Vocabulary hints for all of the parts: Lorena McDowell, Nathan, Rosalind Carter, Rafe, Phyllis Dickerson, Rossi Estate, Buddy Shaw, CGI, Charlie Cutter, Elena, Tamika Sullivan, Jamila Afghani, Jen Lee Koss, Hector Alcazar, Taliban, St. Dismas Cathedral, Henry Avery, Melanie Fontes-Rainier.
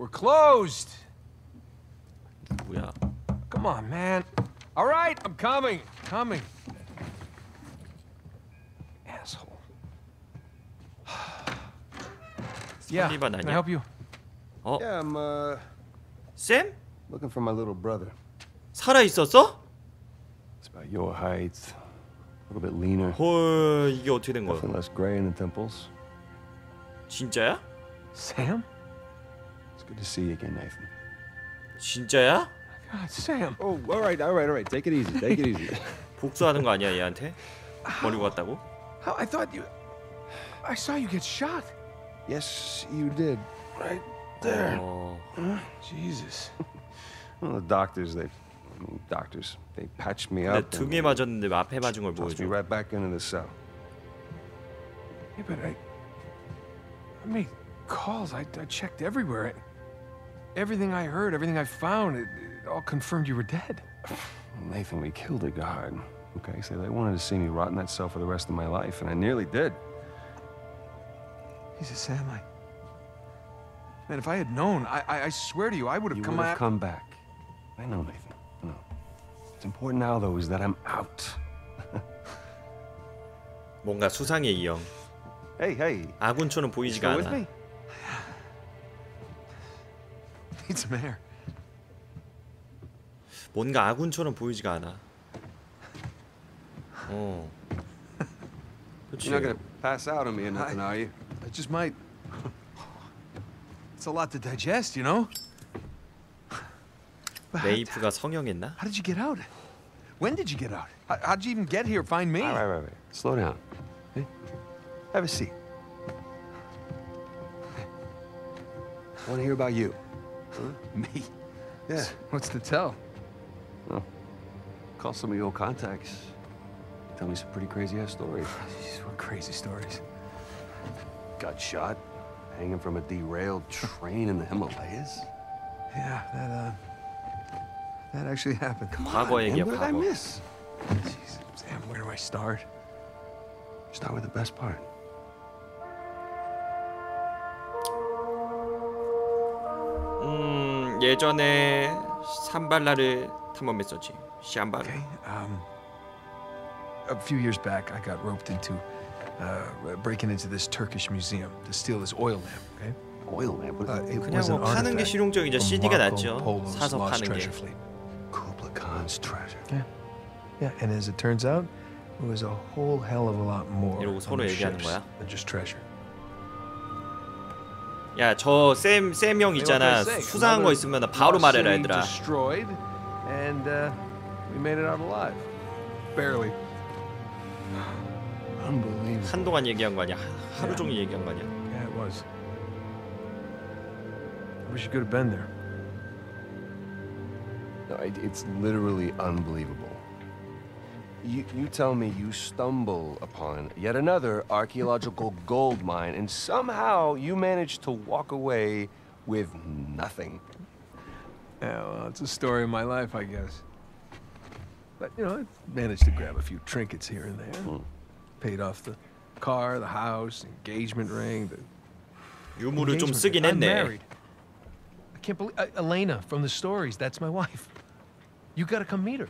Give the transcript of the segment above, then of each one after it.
We're closed. We are. Come on, man. All right, I'm coming. Coming. Asshole. Yeah, can I help you? Oh. Yeah, I'm Sam? Looking for my little brother. 살아 있었어? It's about your height. A little bit leaner. 헐, 이게 어떻게 된 거야? Nothing less gray in the temples. 진짜야? Sam? It's good to see you again, Nathan. 진짜야? God, Sam. Oh, all right, all right, all right. Take it easy. Take it easy. 복수하는 거 아니야, 얘한테? 버리고 갔다고? How I thought you I saw you get shot. Yes, you did. Right there. Oh. Jesus. Well, the doctors, they patched me up. 두 개 맞았는데 앞에 맞은 걸 보여줘. Right back into the cell. Yeah, but I made calls. I checked everywhere. Everything I heard, everything I found, it all confirmed you were dead. Nathan, we killed a guard. Okay, so they wanted to see me rot in that cell for the rest of my life, and I nearly did. He's a Sam. Man, if I had known, I swear to you, I would have come back. You would have come back. I know, Nathan. I know. What's important now, though, is that I'm out. 뭔가 수상해 이 형. Hey, hey. 아군처럼 보이지가 않아. With me? Need some air. 뭔가 아군처럼 보이지가 않아. 어. You're not gonna pass out on me or nothing, are you? I just might. It's a lot to digest, you know. 레이프가 성형했나? How did you get out? When did you get out? How did you even get here? Find me. All right, right, right. Slow down. Hey, have a seat. I want to hear about you. Huh? Me? Yeah. What's to tell? Well, call some of your old contacts. Tell me some pretty crazy-ass stories. Jeez, what crazy stories? Got shot, hanging from a derailed train in the Himalayas. Yeah, that actually happened. Come on, man, what did I miss? Jeez, Sam, where do I start? Start with the best part. 예전에 산발라를 탐험했었지. 산발라. Okay, a few years back, I got roped into breaking into this Turkish museum to steal this oil lamp. Okay. Oil lamp. It was an artifact from Marco Polo's lost treasure fleet. Kublai Khan's treasure. Yeah. Yeah, and as it turns out, it was a whole hell of a lot more than just treasure. 야, 저 샘 형 있잖아. 수상한 거 있으면 바로 말해라, 얘들아. And we made it out alive. Barely. Unbelievable. 한동안 얘기한 거 아니야. 하루 종일 얘기한 거 아니야. Yeah, it was. I wish you could have been there. No, it's literally unbelievable. You tell me you stumble upon yet another archaeological gold mine, and somehow you manage to walk away with nothing. Yeah, well, it's a story of my life, I guess. But, you know, I managed to grab a few trinkets here and there. Paid off the car, the house, engagement ring, the... 유물을 좀 쓰긴 했네. I can't believe... Elena, from the stories, that's my wife. You gotta come meet her.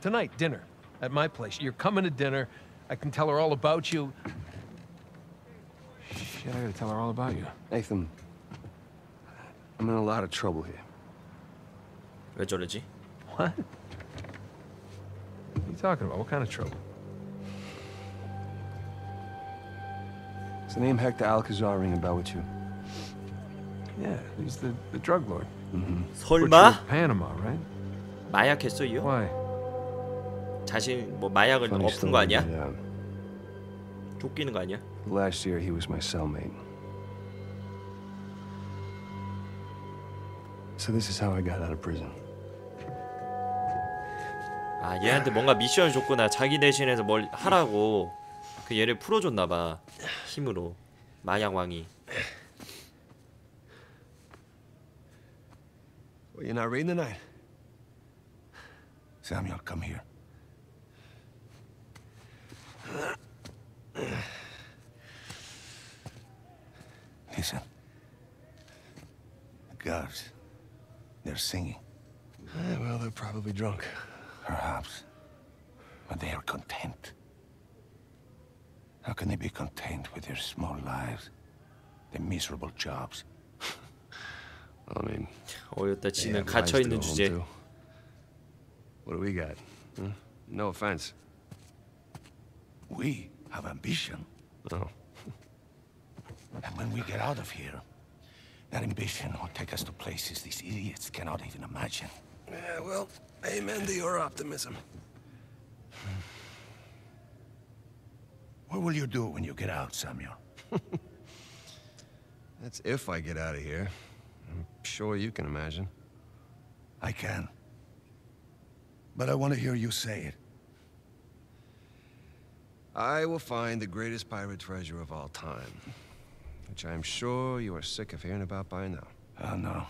Tonight, dinner. At my place. You're coming to dinner. I can tell her all about you. Shit, I gotta tell her all about you. Nathan, I'm in a lot of trouble here. 왜 저러지? What? What are you talking about? What kind of trouble? Does the name Hector Alcazar ring a bell with you? Yeah, he's the drug lord. 설마? Panama, right? 마약했어, you? Why? 자신 뭐 마약을 엎은 거 아니야? 쫓기는 거 아니야? Last year he was my cellmate. So this is how I got out of prison. 아, 얘한테 뭔가 미션을 줬구나. 자기 대신해서 뭘 하라고. 그 얘를 풀어줬나 봐. 힘으로. 마약 왕이. Well, you're not reading tonight. Samuel, come here. Listen. guards. They're singing. Yeah, well, they're probably drunk. Perhaps. But they are content. How can they be content with their small lives? Their miserable jobs? I mean... 어이없다, 지는 갇혀있는 주제. What do we got? Huh? No offense. We have ambition. Oh. And when we get out of here, that ambition will take us to places these idiots cannot even imagine. Yeah, well, amen to your optimism. What will you do when you get out, Samuel? That's if I get out of here. I'm sure you can imagine. I can. But I want to hear you say it. I will find the greatest pirate treasure of all time, which I'm sure you are sick of hearing about by now. Oh, no.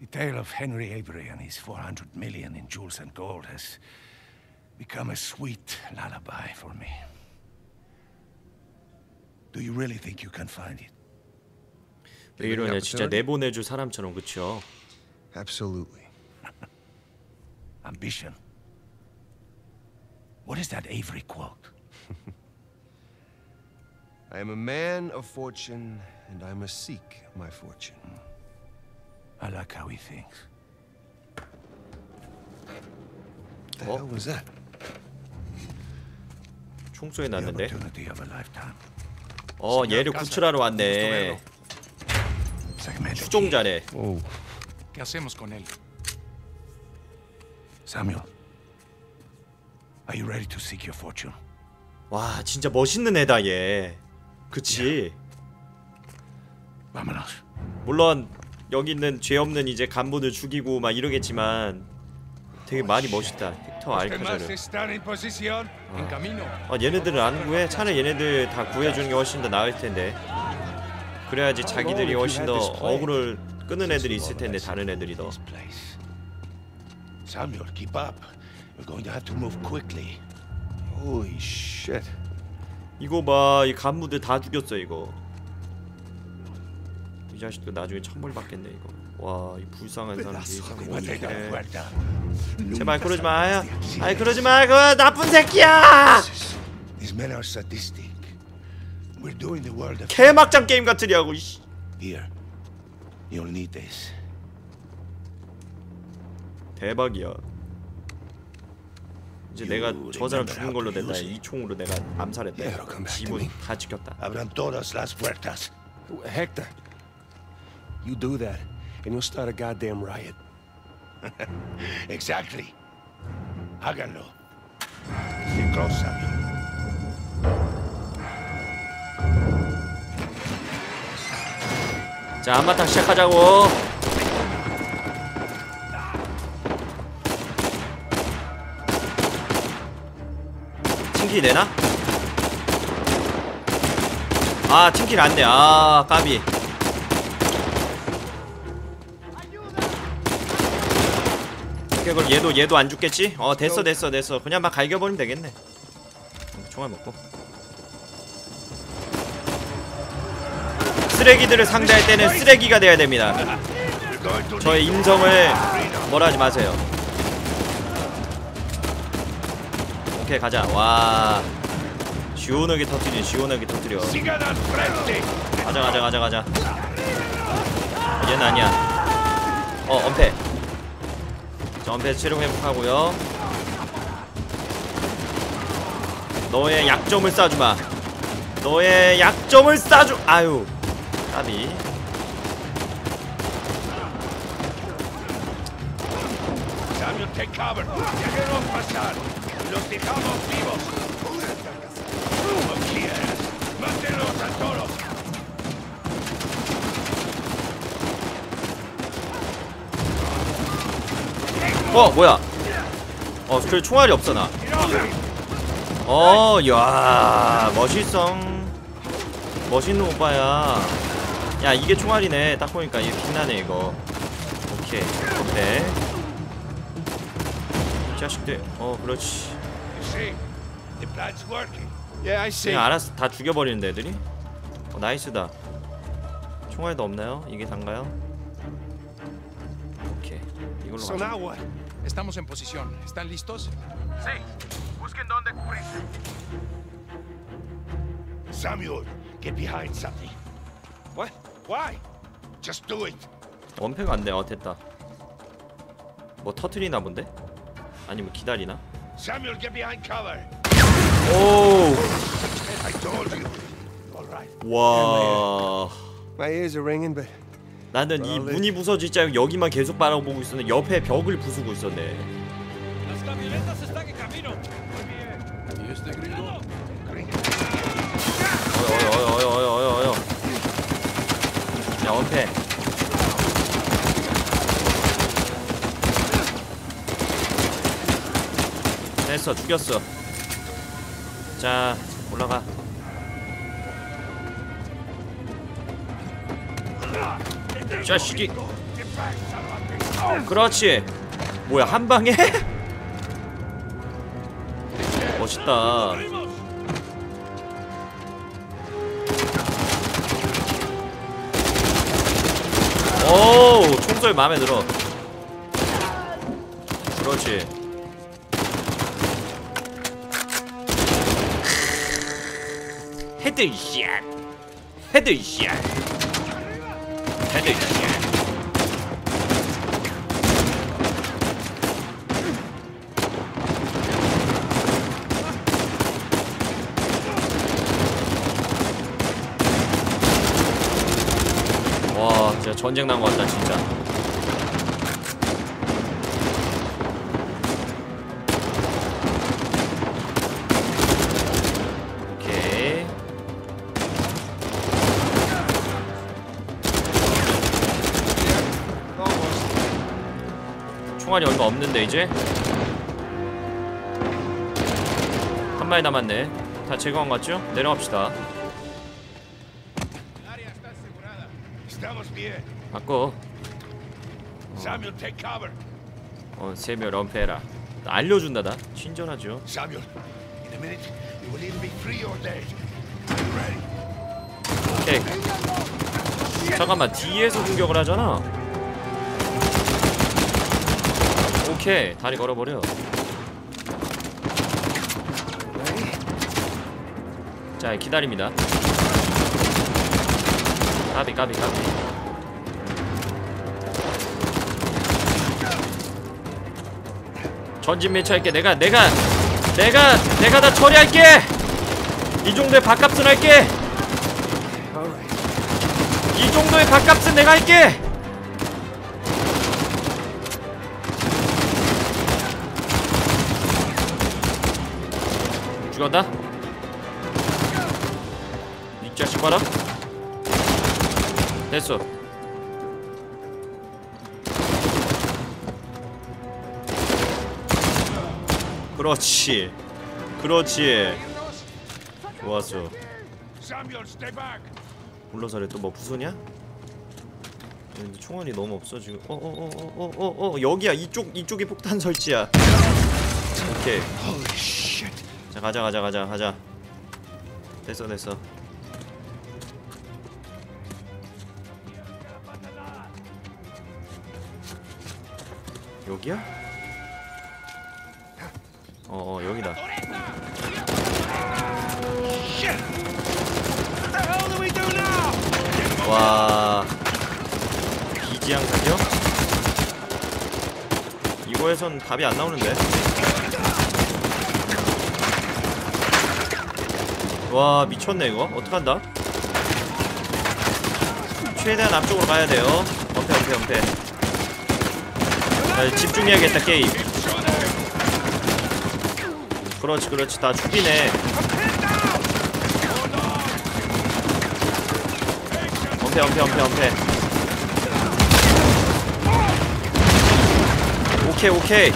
The tale of Henry Avery and his 400 million in jewels and gold has become a sweet lullaby for me. Do you really think you can find it? 왜 이러냐, 진짜 내보내줄 사람처럼, 그쵸? Absolutely. Ambition. What is that Avery quote? I am a man of fortune, and I must seek my fortune. I like how he thinks. The hell was that? 총소리 났는데? 어, 얘를 구출하러 왔네. 추종자래. ¿Qué hacemos con él? Samuel, are you ready to seek your fortune? 와, 진짜 멋있는 애다 얘. 그치? 물론 여기 있는 죄 없는 이제 간부들 죽이고 막 이러겠지만 되게 많이 멋있다. 헥터 알카자르. 아, 얘네들은 안 구해? 차라리 얘네들 다 구해주는 게 훨씬 더 나을 텐데. 그래야지 자기들이 훨씬 더 어그를 끄는 애들이 있을 텐데 다른 애들이 더. Samuel, keep up. We're going to have to move quickly. Holy shit. 이거 봐, 이 간부들 다 죽였어 이거. 이 자식도 나중에 천벌 받겠네 이거. 와, 이 불쌍한 사람들이. 제발 그러지 마. 아이 그러지 마. 그 나쁜 새끼야. These men are sadistic. We're doing the world of 개막장 게임 같으리하고. Here, you'll need this. 대박이야. 이제 내가 저 사람 죽은 걸로 된다. 이 총으로 내가 암살했다. 집은 다 지켰다. Hector, you do that, and you'll start a goddamn riot. Exactly. Háganlo. Stay close, Samuel. 자, 한바탕 시작하자고. 튕길 되나? 아, 튕길 안 돼. 아, 까비. 오케이, 그럼 얘도 안 죽겠지? 어, 됐어. 그냥 막 갈겨버리면 되겠네. 총알 먹고. 쓰레기들을 상대할 때는 쓰레기가 돼야 됩니다. 저의 인성을 뭐라 하지 마세요. 오케이, 가자. 와, 시원하게 터뜨려. 가자. 얘는 아니야. 어, 엄폐. 자, 엄폐 체력 회복하고요. 너의 약점을 쏴주마. 아유, 까비. 어, 뭐야? 어, 그래, 총알이 없어 나. 어, 야, 멋있는 오빠야. 야, 이게 총알이네. 딱 보니까 이게 빛나네 이거. 오케이, 네. 자식들, 어, 그렇지. 그냥 알아서 다 죽여버리는 애들이? 어, 나이스다. 총알도 없나요? 이게 단가요? 오케이. 이걸로 가자. Son agua. Estamos en posición. ¿Están listos? Sí. Busquen dónde cubrirse. Samuel, get behind something. What? Why? Just do it. 원패가 안 돼. 어, 됐다. 뭐 터트리나 본데? 아니면 기다리나? Samuel, get behind cover. Oh. I told you. All right. 와. My ears are ringing, but 나는 이 문이 부서지지 않고 여기만 계속 바라보고 있었는데 옆에 벽을 부수고 있었네. 어여. 야, 원패. 됐어, 죽였어. 자, 올라가. 자식이. 그렇지. 뭐야, 한 방에? 멋있다. 오, 총소리 마음에 들어. 그렇지. 헤드샷. 헤드샷. 와, 진짜 전쟁 난 것 같다, 진짜. 오케이. 총알이 얼마 없는데 이제 한 마리 남았네. 다 제거한 것 같죠? 내려갑시다. 바꿔. 세미얼 럼페라. 알려준다 나. 친절하죠. 오케이. 잠깐만, 뒤에서 공격을 하잖아. 오케이, 다리 걸어버려. 자, 기다립니다. 까비. 전진 매치할게. 내가 다 처리할게. 이 정도의 밥값은 할게. 이 정도의 밥값은 내가 할게. 죽었다? 이 자식 봐라. 됐어. 그렇지. 좋았어. 물러서래. 또 뭐 부수냐? 근데 총알이 너무 없어 지금. 여기야. 이쪽이 폭탄 설치야. 오케이. 자, 가자. 됐어. 여기야? 여기다. 와, 비지향 사격? 이거에선 답이 안 나오는데. 와, 미쳤네 이거. 어떡한다? 최대한 앞쪽으로 가야 돼요. 엄폐. 자, 집중해야겠다 게임. 그렇지. 다 죽이네. 엄폐. 오케이.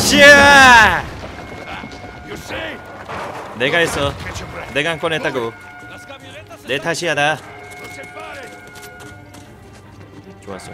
그렇지. 내가 했어. 내가 한 건 했다고. 내 탓이야 나. 좋았어.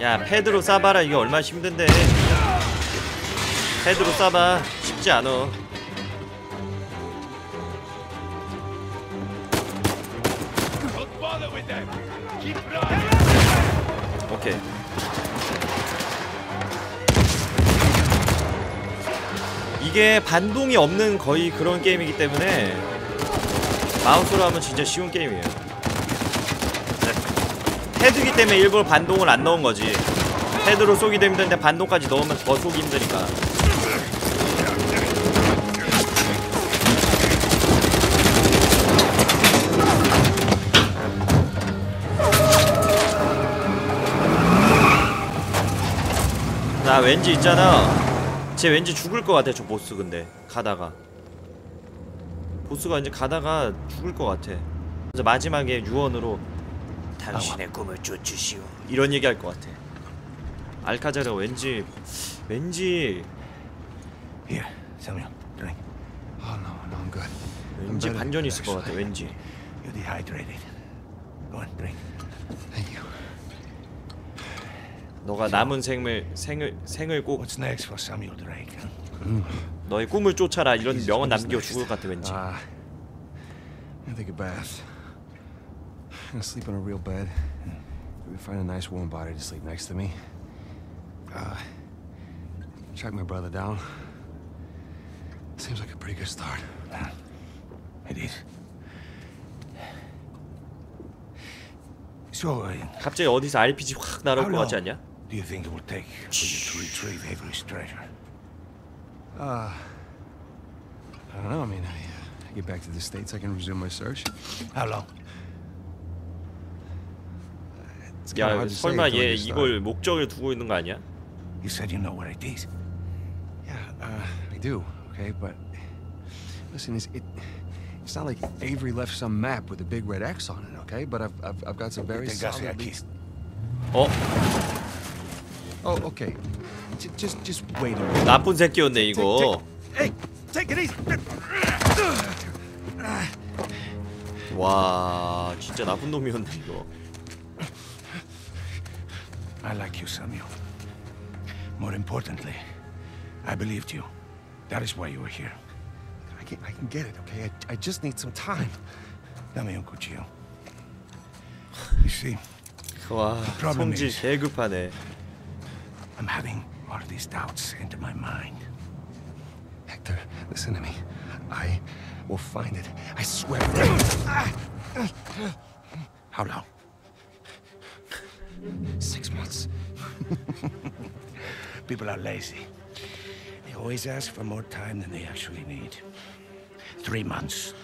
야, 패드로 쏴봐라. 이게 얼마나 힘든데. 패드로 쏴봐. 쉽지 않어. Okay. 이게 반동이 없는 거의 그런 게임이기 때문에 마우스로 하면 진짜 쉬운 게임이에요. 헤드기 때문에 일부러 반동을 안 넣은 거지. 헤드로 쏘기 힘든데 반동까지 넣으면 더 쏘기 힘드니까. 나 왠지 있잖아, 쟤 왠지 죽을 것 같아. 저 보스 근데 가다가 보스가 이제 가다가 죽을 것 같아. 그래서 마지막에 유언으로 당신의 꿈을 쫓으시오 이런 얘기할 것 같아. 알카자르 왠지 Here, 성령, drink. Oh no, no, I'm good. 왠지 반전이 있을 것 같아. 왠지. You're dehydrated. Go on, drink. Thank you. 너가 남은 생을 꼭 너의 꿈을 쫓아라 이런 명언 남기고 죽을 것 같아 왠지. I think a bath. I'm gonna sleep in a real bed. Maybe find a nice warm body to sleep next to me. Track my brother down. Seems like a pretty good start. It is. 갑자기 어디서 RPG 확 날아올 것 같지 않냐? Do you think it will take for you to retrieve Avery's treasure? I don't know. I mean, I get back to the States, I can resume my search. How long? 야, 설마 얘 이걸 목적을 두고 있는 거 아니야? You said you know what it is. Yeah, I do. Okay, but listen, it's not like Avery left some map with a big red X on it, okay? But I've got some very solid leads. Oh, okay. Just wait a minute. 나쁜 새끼였네 이거. Hey, take it easy. 와, 진짜 나쁜 놈이었네 이거. I like you, Samuel. More importantly, I believed you. That is why you were here. I can get it, okay? I just need some time. Tell me, Uncle Gio. You see, the problem is I'm having all of these doubts into my mind. Hector, listen to me. I will find it. I swear. How long? 6 months. People are lazy. They always ask for more time than they actually need. 3 months.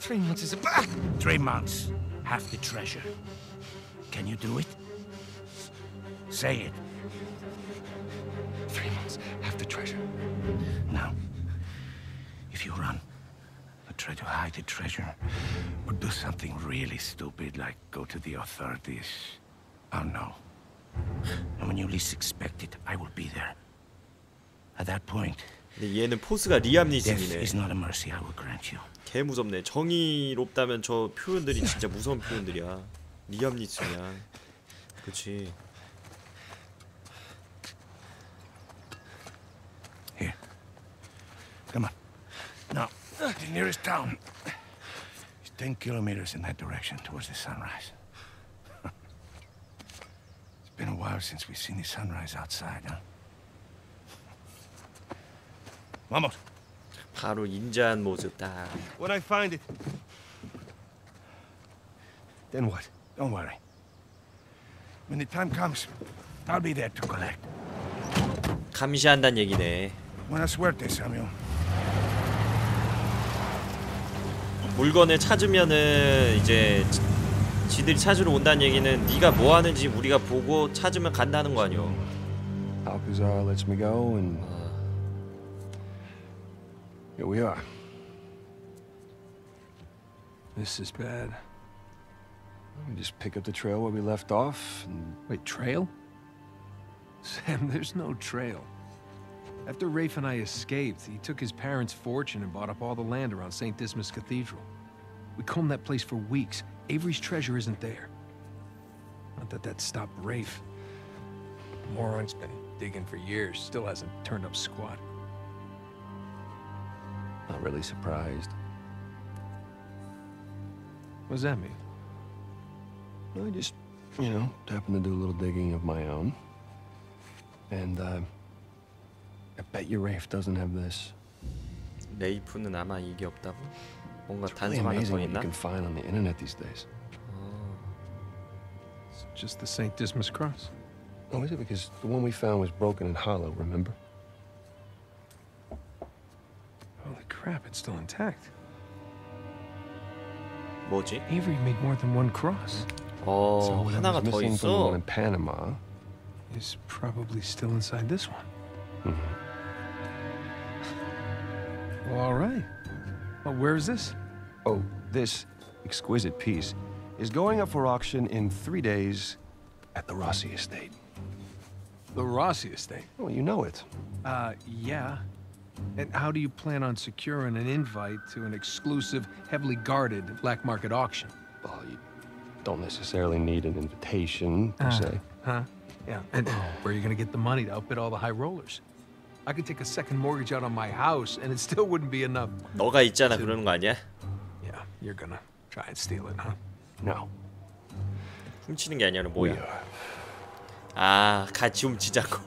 3 months is a bad. 3 months. Half the treasure. Can you do it? Say it. 3 months. Half the treasure. Now, if you run or try to hide the treasure, or do something really stupid like go to the authorities, I'll know. And when you least expect it, I will be there. At that point. 얘는 포스가 리암 니슨이네. 개 무섭네. 정의롭다면 저 표현들이 진짜 무서운 표현들이야. 리암 니슨이야. 그렇지. Here. Come on. Now, the nearest town is 10 kilometers in that direction towards the sunrise. It's been a while since we've seen the sunrise outside, huh? Vamos. 바로 인자한 모습다. When I find it. Then what? Don't worry. When the time comes, I'll be there to collect. 감시한다는 얘기네. Buena suerte, Samuel. 물건을 찾으면은 이제 지들이 찾으러 온다는 얘기는 네가 뭐 하는지 우리가 보고 찾으면 간다는 거 아니오. Alcazar lets me go and here we are. This is bad. We just pick up the trail where we left off and... Wait, trail? Sam, there's no trail. After Rafe and I escaped, he took his parents' fortune and bought up all the land around St. Dismas Cathedral. We combed that place for weeks. Avery's treasure isn't there. Not that that stopped Rafe. The moron's been digging for years, still hasn't turned up squat. Not really surprised. What does that mean? I just you know, happened to do a little digging of my own. And I bet you Rafe doesn't have this. 레이프는 아마 이게 없다고? 뭔가 단서 하나 더 있나? It's really amazing what you can find on the internet these days. It's just the St. Dismas cross. Oh, is it? Because the one we found was broken and hollow, remember? Holy crap, it's still intact. 뭐지? Avery made more than one cross. Oh, 하나가 더 있어. The one in Panama is probably still inside this one. Mm-hmm. Well, all right. Well, where is this? Oh, this exquisite piece is going up for auction in 3 days at the Rossi Estate. The Rossi Estate? Oh, you know it. Yeah. And how do you plan on securing an invite to an exclusive, heavily guarded black market auction? Well, you don't necessarily need an invitation, per se. Huh? Yeah. And where are you going to get the money to outbid all the high rollers? I could take a second mortgage out on my house, and it still wouldn't be enough. 너가 있잖아, 그러는 거 아니야? Yeah, you're gonna try and steal it, huh? No. 훔치는 게 아니라 뭐야? 아, 같이 훔치자고.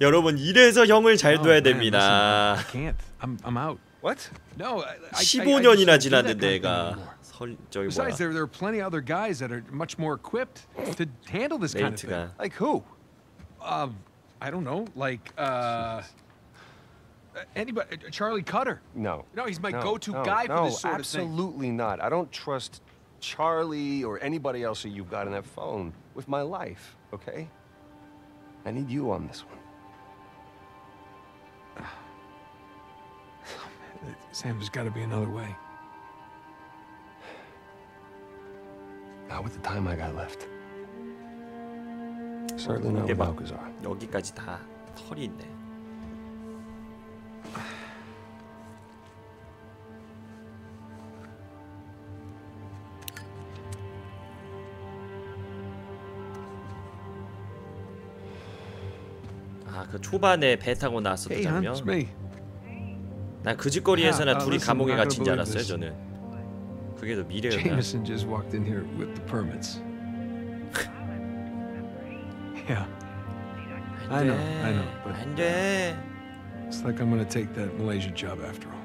여러분 이래서 형을 잘 둬야 됩니다. 15년이나 지났는데 애가 저기 뭐야? Besides, there are plenty of other guys that are much more equipped to handle this kind of thing. Like who? I don't know. Like anybody? Charlie Cutter? No. No, he's my go-to guy for this sort of thing. Absolutely not. I don't trust Charlie or anybody else that you've got on that phone with my life. Okay? I need you on this one. Sam, there's got to be another way. Not with the time I got left. Certainly not with Alcazar. 여기까지 다 털이 있네. 아, 그 초반에 배 타고 나왔었던 장면. 난 그 짓거리에서나 둘이 감옥에 갇힌 줄 알았어요, 저는. 그게 더 미래였나. Jameson just walked in here with the permits. Yeah. I know, I know. But it's like I'm gonna take that Malaysia job after all.